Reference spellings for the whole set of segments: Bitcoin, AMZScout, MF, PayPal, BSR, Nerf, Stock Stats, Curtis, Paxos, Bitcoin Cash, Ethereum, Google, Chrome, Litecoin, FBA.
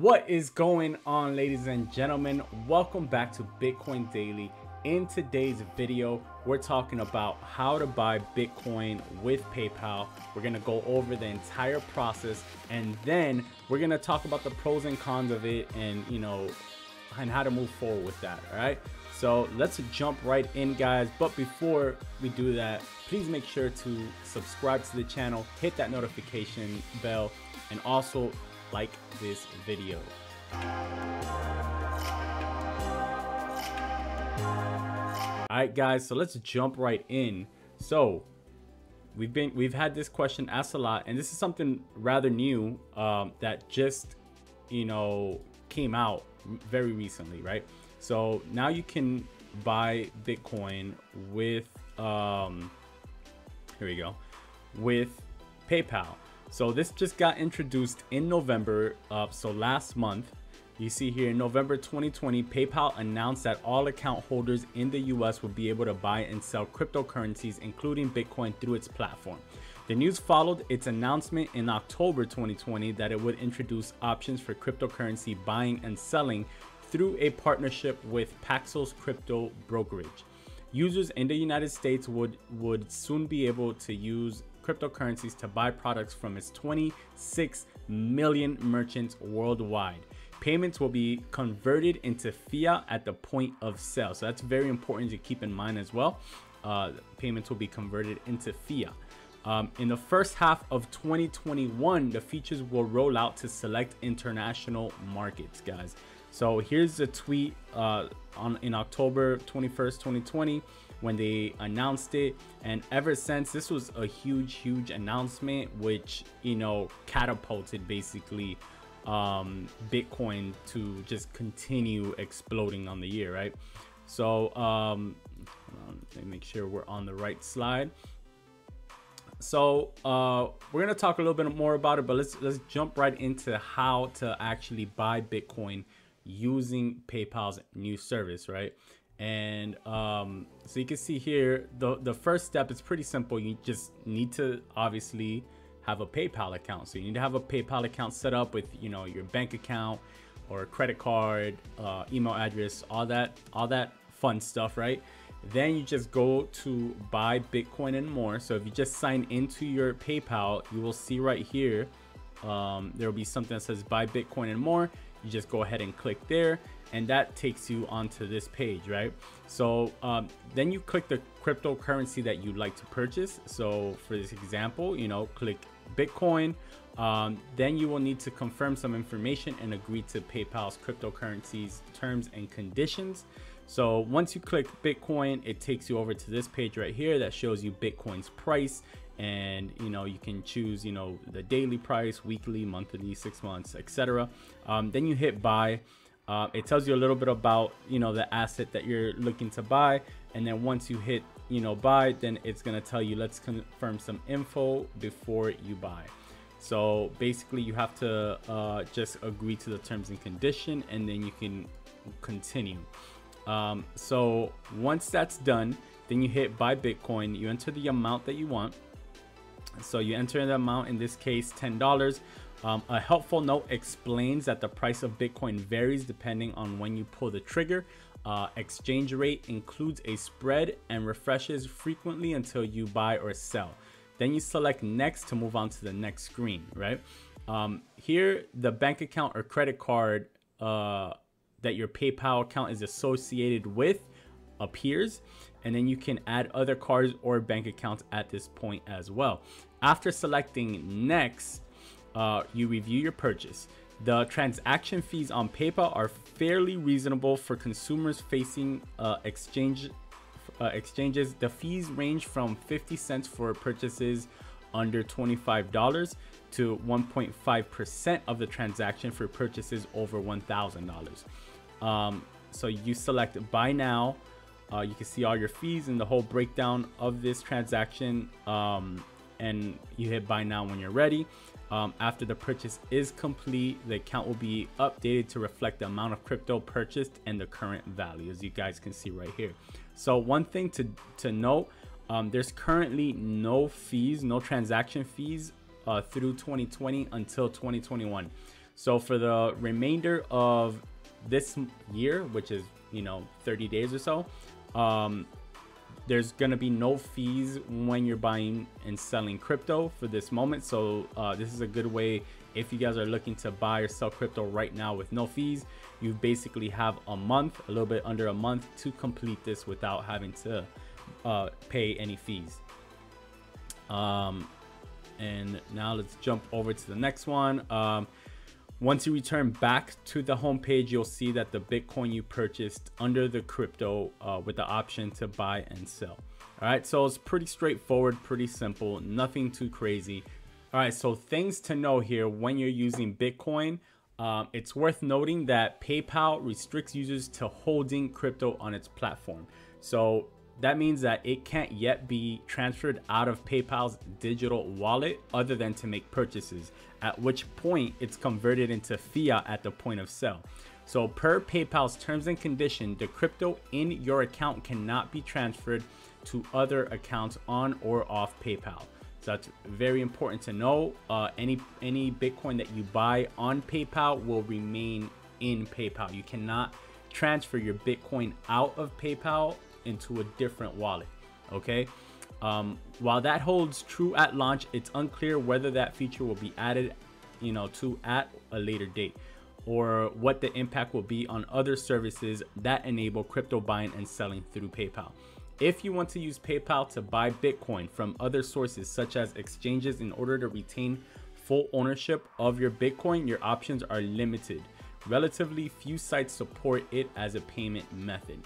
What is going on, ladies and gentlemen? Welcome back to Bitcoin Daily. In today's video, we're talking about how to buy Bitcoin with PayPal. We're gonna go over the entire process, and then we're gonna talk about the pros and cons of it, and and how to move forward with that. All right, so let's jump right in, guys. But before we do that, please make sure to subscribe to the channel, hit that notification bell, and also like this video. All right, guys, so let's jump right in. So we've had this question asked a lot, and this is something rather new that just came out very recently, right? So now you can buy Bitcoin with with PayPal. So this just got introduced in November, so last month. You see here, in November 2020, PayPal announced that all account holders in the US will be able to buy and sell cryptocurrencies, including Bitcoin, through its platform. The news followed its announcement in October 2020 that it would introduce options for cryptocurrency buying and selling through a partnership with Paxos Crypto Brokerage. Users in the United States would soon be able to use cryptocurrencies to buy products from its 26 million merchants worldwide. Payments will be converted into fiat at the point of sale. So that's very important to keep in mind as well. Payments will be converted into fiat. In the first half of 2021, the features will roll out to select international markets, guys. So here's a tweet in October 21st, 2020, when they announced it. And ever since, this was a huge announcement, which, catapulted basically Bitcoin to just continue exploding on the year, right? So let me make sure we're on the right slide. So we're gonna talk a little bit more about it, but let's jump right into how to actually buy Bitcoin using PayPal's new service, right? And so you can see here, the first step is pretty simple. You just need to obviously have a PayPal account. So you need to have a PayPal account set up with your bank account or credit card, email address, all that fun stuff, right? Then you just go to buy Bitcoin and more. So if you just sign into your PayPal, you will see right here, there will be something that says buy Bitcoin and more. You just go ahead and click there, and that takes you onto this page, right? So then you click the cryptocurrency that you'd like to purchase. So for this example, click Bitcoin. Then you will need to confirm some information and agree to PayPal's cryptocurrency's terms and conditions. So once you click Bitcoin, it takes you over to this page right here that shows you Bitcoin's price. And you can choose the daily price, weekly, monthly, 6 months, etc. Then you hit buy. It tells you a little bit about the asset that you're looking to buy, and then once you hit buy, then it's going to tell you let's confirm some info before you buy. So basically you have to just agree to the terms and condition, and then you can continue. So once that's done, then you hit buy Bitcoin. You enter the amount that you want, so you enter the amount, in this case $10. A helpful note explains that the price of Bitcoin varies depending on when you pull the trigger. Exchange rate includes a spread and refreshes frequently until you buy or sell. Then you select next to move on to the next screen, right? Here, the bank account or credit card that your PayPal account is associated with appears, and then you can add other cards or bank accounts at this point as well. After selecting next, you review your purchase. The transaction fees on PayPal are fairly reasonable for consumers facing exchanges. The fees range from 50 cents for purchases under $25 to 1.5% of the transaction for purchases over $1,000. So you select buy now. You can see all your fees and the whole breakdown of this transaction, and you hit buy now when you're ready. After the purchase is complete, the account will be updated to reflect the amount of crypto purchased and the current value, as you guys can see right here. So one thing to note, there's currently no fees, no transaction fees through 2020 until 2021. So for the remainder of this year, which is, you know, 30 days or so, there's going to be no fees when you're buying and selling crypto for this moment. So this is a good way if you guys are looking to buy or sell crypto right now with no fees. You basically have a month, a little bit under a month, to complete this without having to pay any fees. And now let's jump over to the next one. Once you return back to the homepage, you'll see that the Bitcoin you purchased under the crypto with the option to buy and sell. All right, so it's pretty straightforward, pretty simple, nothing too crazy. All right, so things to know here when you're using Bitcoin. It's worth noting that PayPal restricts users to holding crypto on its platform. So that means that it can't yet be transferred out of PayPal's digital wallet other than to make purchases, at which point it's converted into fiat at the point of sale. So per PayPal's terms and conditions, the crypto in your account cannot be transferred to other accounts on or off PayPal. So that's very important to know. Any Bitcoin that you buy on PayPal will remain in PayPal. You cannot transfer your Bitcoin out of PayPal into a different wallet. Okay, while that holds true at launch, it's unclear whether that feature will be added, you know, to at a later date, or what the impact will be on other services that enable crypto buying and selling through PayPal. If you want to use PayPal to buy Bitcoin from other sources such as exchanges in order to retain full ownership of your Bitcoin, your options are limited. Relatively few sites support it as a payment method.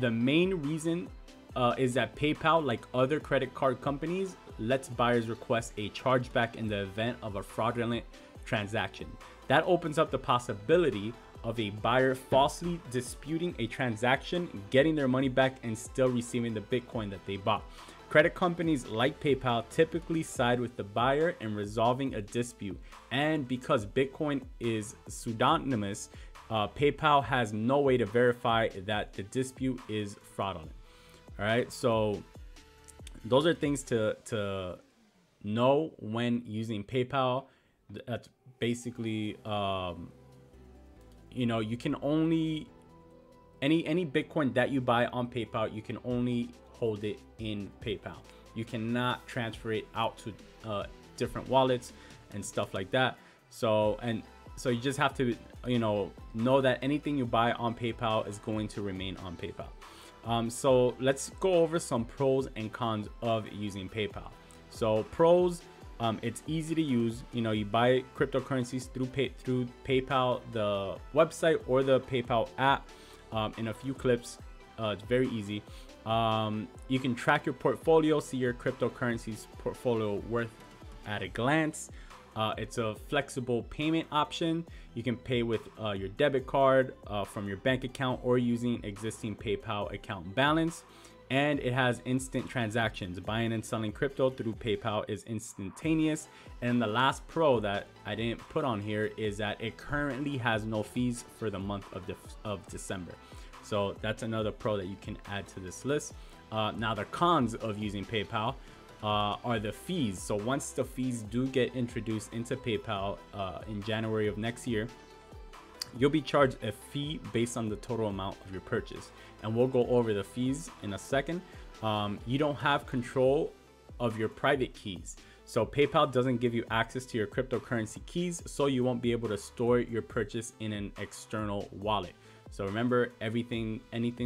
The main reason is that PayPal, like other credit card companies, lets buyers request a chargeback in the event of a fraudulent transaction. That opens up the possibility of a buyer falsely disputing a transaction, getting their money back, and still receiving the Bitcoin that they bought. Credit companies like PayPal typically side with the buyer in resolving a dispute, and because Bitcoin is pseudonymous, PayPal has no way to verify that the dispute is fraudulent. All right, so those are things to know when using PayPal. That's basically, you know, you can only any Bitcoin that you buy on PayPal, you can only hold it in PayPal. You cannot transfer it out to different wallets and stuff like that. So so you just have to, you know that anything you buy on PayPal is going to remain on PayPal. So let's go over some pros and cons of using PayPal. So pros, it's easy to use. You know, you buy cryptocurrencies through PayPal, the website or the PayPal app. In a few clips, it's very easy. You can track your portfolio, see your cryptocurrency's portfolio worth at a glance. It's a flexible payment option. You can pay with your debit card from your bank account or using existing PayPal account balance. And it has instant transactions. Buying and selling crypto through PayPal is instantaneous. And the last pro that I didn't put on here is that it currently has no fees for the month of December. So that's another pro that you can add to this list. Now the cons of using PayPal are the fees. So once the fees do get introduced into PayPal in January of next year, you'll be charged a fee based on the total amount of your purchase. And we'll go over the fees in a second. You don't have control of your private keys. So PayPal doesn't give you access to your cryptocurrency keys, so you won't be able to store your purchase in an external wallet. So remember, anything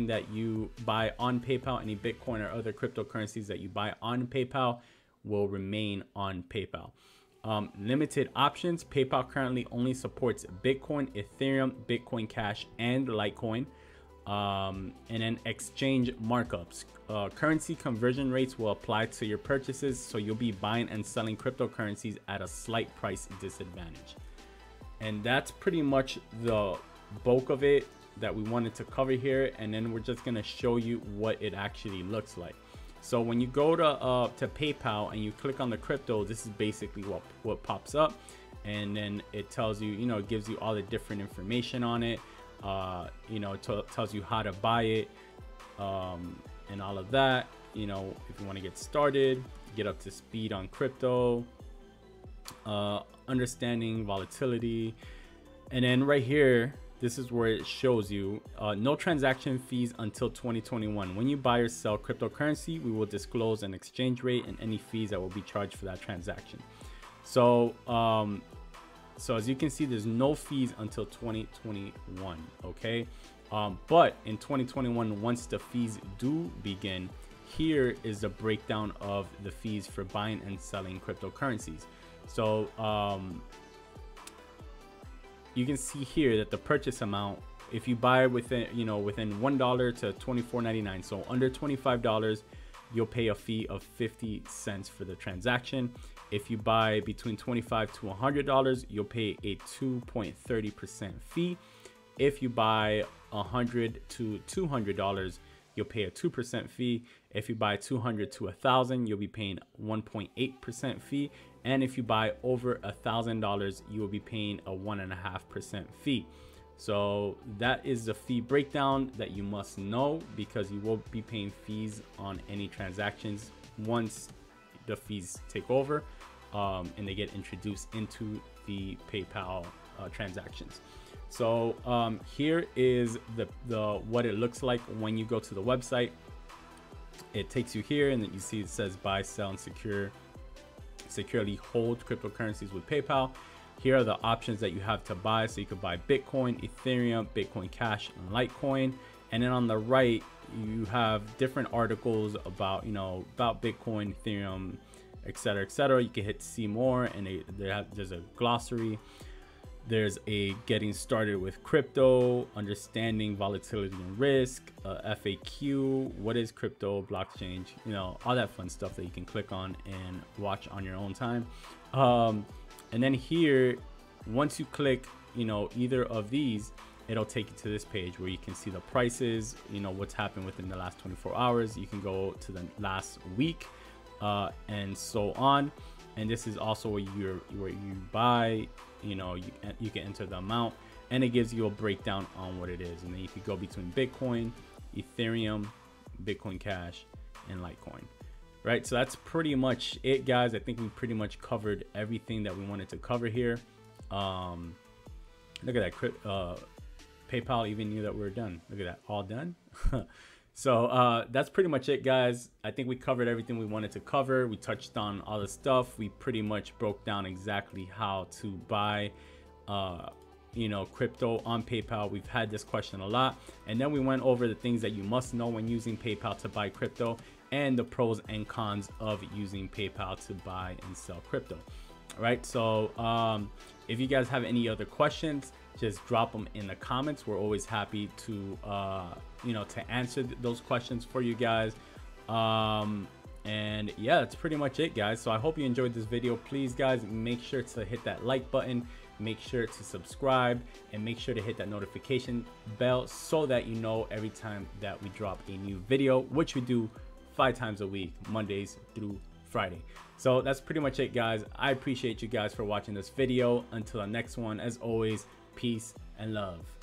that you buy on PayPal, any Bitcoin or other cryptocurrencies that you buy on PayPal will remain on PayPal. Limited options. PayPal currently only supports Bitcoin, Ethereum, Bitcoin Cash, and Litecoin. And then exchange markups. Currency conversion rates will apply to your purchases, so you'll be buying and selling cryptocurrencies at a slight price disadvantage. And that's pretty much the bulk of it that we wanted to cover here, and then we're just gonna show you what it actually looks like. So when you go to PayPal and you click on the crypto, this is basically what pops up, and then it tells you, you know, it gives you all the different information on it. You know, it tells you how to buy it, and all of that. You know, if you want to get started, get up to speed on crypto, understanding volatility. And then right here, this is where it shows you no transaction fees until 2021. When you buy or sell cryptocurrency, we will disclose an exchange rate and any fees that will be charged for that transaction. So, so as you can see, there's no fees until 2021, okay? But in 2021, once the fees do begin, here is the breakdown of the fees for buying and selling cryptocurrencies. So, you can see here that the purchase amount, if you buy within, you know, within $1 to $24.99, so under $25, you'll pay a fee of 50 cents for the transaction. If you buy between $25 to $100, you'll pay a 2.30% fee. If you buy $100 to $200, you'll pay a 2% fee. If you buy $200 to $1,000, you'll be paying 1.8% fee. And if you buy over $1,000, you will be paying a 1.5% fee. So that is the fee breakdown that you must know, because you will be paying fees on any transactions once the fees take over and they get introduced into the PayPal transactions. So here is the what it looks like when you go to the website. It takes you here, and then you see it says buy, sell, and securely hold cryptocurrencies with PayPal. Here are the options that you have to buy. So you could buy Bitcoin, Ethereum, Bitcoin Cash, and Litecoin. And then on the right, you have different articles about, you know, about Bitcoin, Ethereum, etc., etc. You can hit see more, and there's a glossary. There's a getting started with crypto, understanding volatility and risk, FAQ, what is crypto, blockchain, you know, all that fun stuff that you can click on and watch on your own time. And then here, once you click, you know, either of these, it'll take you to this page where you can see the prices, you know, what's happened within the last 24 hours. You can go to the last week and so on. And this is also where you buy, you know, you can enter the amount, and it gives you a breakdown on what it is. And then you could go between Bitcoin, Ethereum, Bitcoin Cash, and Litecoin, right? So that's pretty much it, guys. I think we pretty much covered everything that we wanted to cover here. Look at that. PayPal even knew that we were done. Look at that, all done. So that's pretty much it, guys. I think we covered everything we wanted to cover. We touched on all the stuff. We pretty much broke down exactly how to buy, you know, crypto on PayPal. We've had this question a lot. And then we went over the things that you must know when using PayPal to buy crypto, and the pros and cons of using PayPal to buy and sell crypto. All right. So if you guys have any other questions, just drop them in the comments. We're always happy to, you know, to answer those questions for you guys. And yeah, that's pretty much it, guys. So I hope you enjoyed this video. Please, guys, make sure to hit that like button, make sure to subscribe, and make sure to hit that notification bell so that you know every time that we drop a new video, which we do 5 times a week, Mondays through Friday. So that's pretty much it, guys. I appreciate you guys for watching this video. Until the next one, as always, peace and love.